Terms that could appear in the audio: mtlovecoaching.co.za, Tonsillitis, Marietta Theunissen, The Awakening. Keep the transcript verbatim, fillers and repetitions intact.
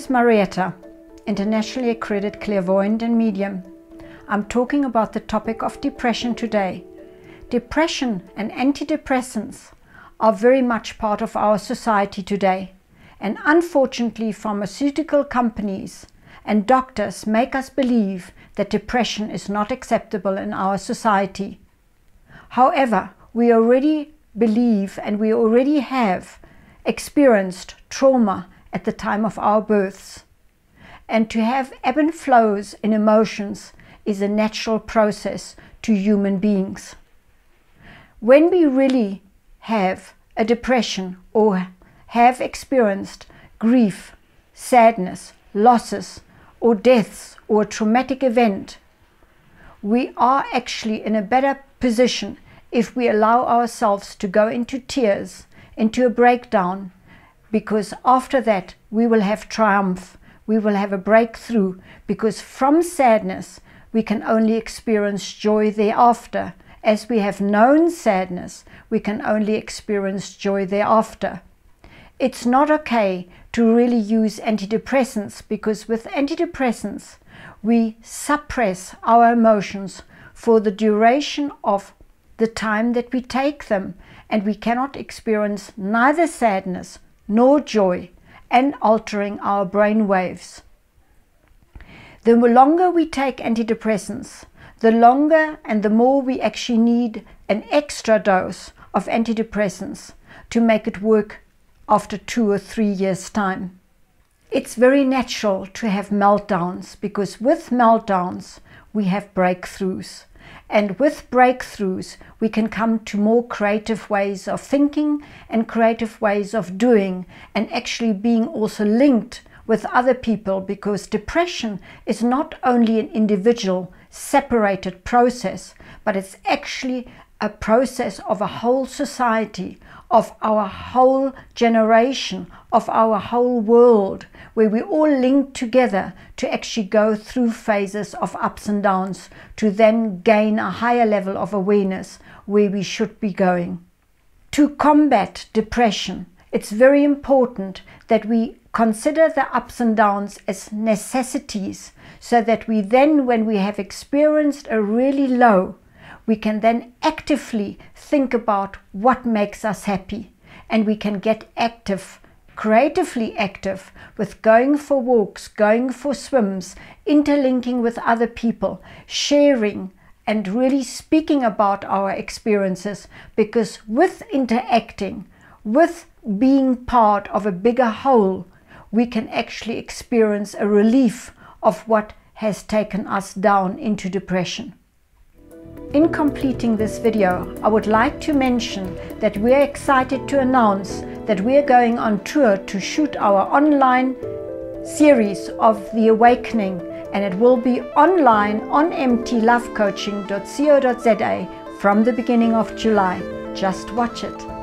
is Marietta, internationally accredited clairvoyant and medium. I'm talking about the topic of depression today. Depression and antidepressants are very much part of our society today, and unfortunately pharmaceutical companies and doctors make us believe that depression is not acceptable in our society. However, we already believe and we already have experienced trauma at the time of our births. And to have ebb and flows in emotions is a natural process to human beings. When we really have a depression or have experienced grief, sadness, losses, or deaths, or a traumatic event, we are actually in a better position if we allow ourselves to go into tears, into a breakdown, because after that we will have triumph, we will have a breakthrough, because from sadness we can only experience joy thereafter. As we have known sadness, we can only experience joy thereafter. It's not okay to really use antidepressants, because with antidepressants we suppress our emotions for the duration of the time that we take them, and we cannot experience neither sadness nor joy, and altering our brain waves. The longer we take antidepressants, the longer and the more we actually need an extra dose of antidepressants to make it work after two or three years' time. It's very natural to have meltdowns, because with meltdowns we have breakthroughs. And with breakthroughs we can come to more creative ways of thinking and creative ways of doing, and actually being also linked with other people, because depression is not only an individual separated process, but it's actually a process of a whole society, of our whole generation, of our whole world, where we all link together to actually go through phases of ups and downs to then gain a higher level of awareness where we should be going. To combat depression, it's very important that we consider the ups and downs as necessities, so that we then, when we have experienced a really low, we can then actively think about what makes us happy, and we can get active, creatively active, with going for walks, going for swims, interlinking with other people, sharing and really speaking about our experiences, because with interacting, with being part of a bigger whole, we can actually experience a relief of what has taken us down into depression. In completing this video, I would like to mention that we are excited to announce that we are going on tour to shoot our online series of The Awakening, and it will be online on m t love coaching dot co dot z a from the beginning of July. Just watch it.